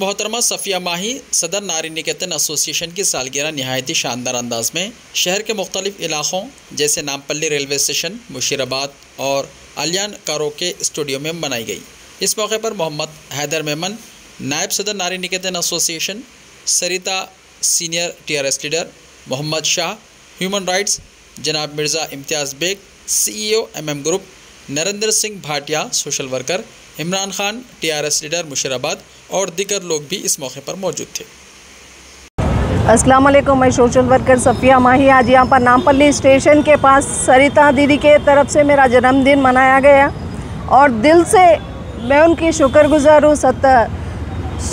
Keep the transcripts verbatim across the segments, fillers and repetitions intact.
मोहतरमा सफ़िया माही सदर नारी निकेतन एसोसिएशन की सालगिरह नहायती शानदार अंदाज में शहर के मुख्तलिफ इलाक़ों जैसे नामपल्ली रेलवे स्टेशन, मुशीराबाद और अलियान कारो के स्टूडियो में मनाई गई। इस मौके पर मोहम्मद हैदर मेमन, नायब सदर Nari Niketan association, Sarita senior T R S leader, Mohammed Shah human rights, जनाब Mirza Imtiaz Baig C E O M M group, Narendra Singh Bhatia social worker, Imran Khan T R S leader Musheerabad और दीगर लोग भी इस मौके पर मौजूद थे। अस्सलाम वालेकुम, मैं सोशल वर्कर सफ़िया माही। आज यहाँ पर नामपल्ली स्टेशन के पास सरिता दीदी के तरफ से मेरा जन्मदिन मनाया गया और दिल से मैं उनकी शुक्रगुजार हूँ। सत्तर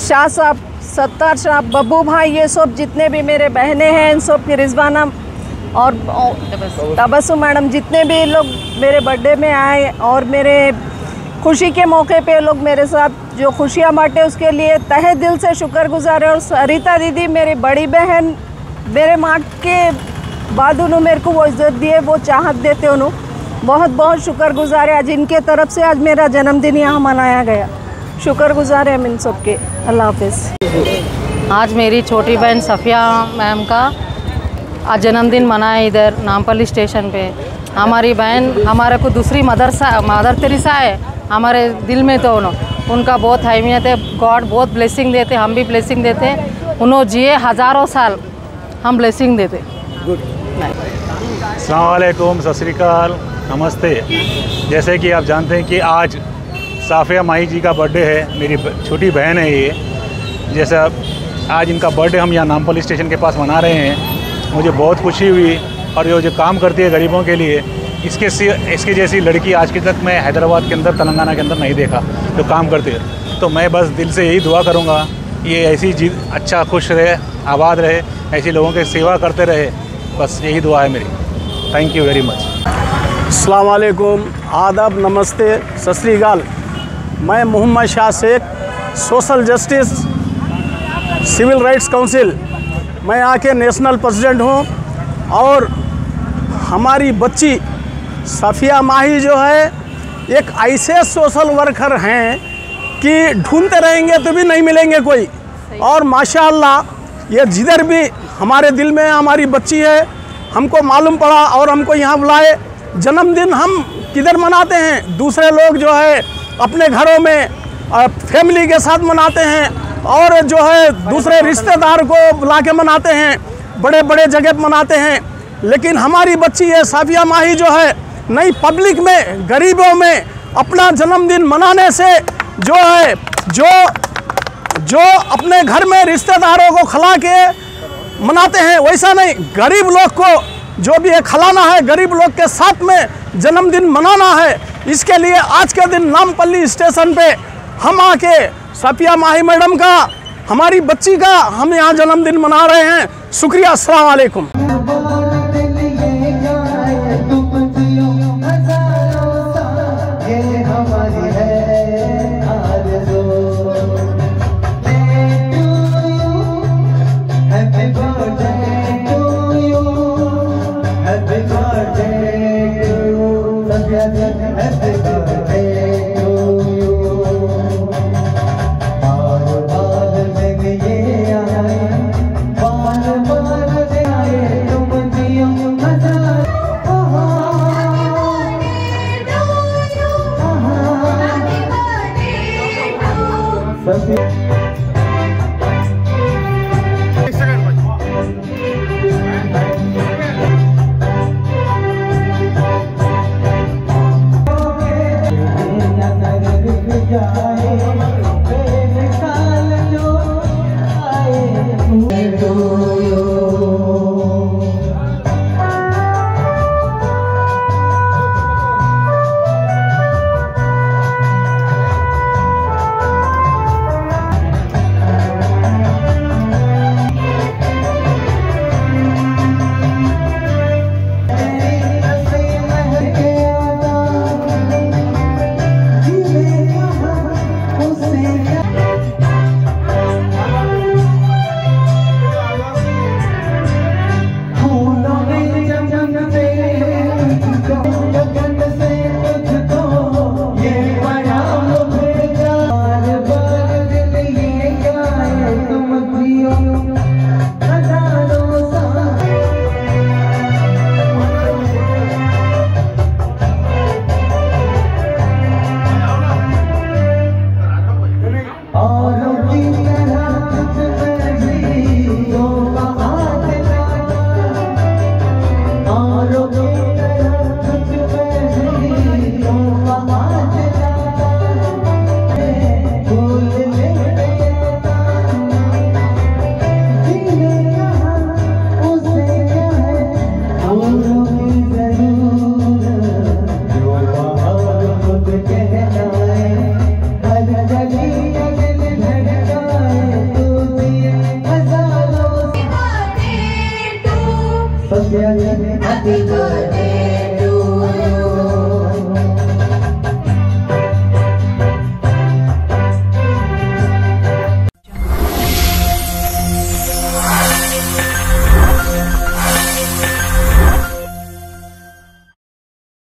शाह साहब, सत्तार शाह, बब्बू भाई, ये सब जितने भी मेरे बहनें हैं, इन सब की रिजवाना और तबस्सुम मैडम, जितने भी लोग मेरे बर्थडे में आए और मेरे खुशी के मौके पे लोग मेरे साथ जो खुशियां बांटे, उसके लिए तहे दिल से शुक्रगुजार है। और सरिता दीदी मेरी बड़ी बहन, मेरे माँ के बाद उन्होंने मेरे को वो इज्जत दी है, वो चाहत देते उन्होंने, बहुत बहुत शुक्रगुजार है। आज इनके तरफ से आज मेरा जन्मदिन यहाँ मनाया गया। शुक्रगुजार है हम इन सब के। अल्लाह हाफिज़। आज मेरी छोटी बहन सफ़िया मैम का आज जन्मदिन मनाया इधर नामपल्ली स्टेशन पे। हमारी बहन हमारे को दूसरी मदरसा मदर तेरेसा है हमारे दिल में, तो उनका बहुत अहमियत है। गॉड बहुत ब्लेसिंग देते, हम भी ब्लेसिंग देते। उन्होंने जिए हज़ारों साल, हम ब्लेसिंग देते। गुड। अस्सलाम वालेकुम, सत श्री अकाल, नमस्ते। जैसे कि आप जानते हैं कि आज सफ़िया माही जी का बर्थडे है, मेरी छोटी बहन है ये। जैसा आज इनका बर्थडे हम यहाँ नामपल्ली स्टेशन के पास मना रहे हैं, मुझे बहुत खुशी हुई। और ये जो काम करती है गरीबों के लिए, इसके इसके जैसी लड़की आज के तक मैं हैदराबाद के अंदर, तेलंगाना के अंदर नहीं देखा जो काम करती है। तो मैं बस दिल से यही दुआ करूँगा ये ऐसी जी अच्छा खुश रहे, आबाद रहे, ऐसे लोगों की सेवा करते रहे, बस यही दुआ है मेरी। Thank you very much. अस्सलाम वालेकुम, आदाब, नमस्ते, सत श्री अकाल। मैं Mohammed Shah Sheikh, social justice civil rights council, मैं यहाँ के नेशनल प्रेसिडेंट हूँ। और हमारी बच्ची सफ़िया माही जो है एक ऐसे सोशल वर्कर हैं कि ढूंढते रहेंगे तो भी नहीं मिलेंगे कोई। और माशाल्लाह ये जिधर भी हमारे दिल में हमारी बच्ची है, हमको मालूम पड़ा और हमको यहाँ बुलाए। जन्मदिन हम किधर मनाते हैं, दूसरे लोग जो है अपने घरों में फैमिली के साथ मनाते हैं और जो है दूसरे रिश्तेदार को बुला के मनाते हैं, बड़े बड़े जगह मनाते हैं। लेकिन हमारी बच्ची ये सफ़िया माही जो है नई पब्लिक में, गरीबों में अपना जन्मदिन मनाने से जो है जो जो अपने घर में रिश्तेदारों को खिला के मनाते हैं, वैसा नहीं, गरीब लोग को जो भी है खिलाना है, गरीब लोग के साथ में जन्मदिन मनाना है। इसके लिए आज के दिन नामपल्ली स्टेशन पे हम आके सफ़िया माही मैडम का, हमारी बच्ची का हम यहाँ जन्मदिन मना रहे हैं। शुक्रिया। अस्सलाम वालेकुम।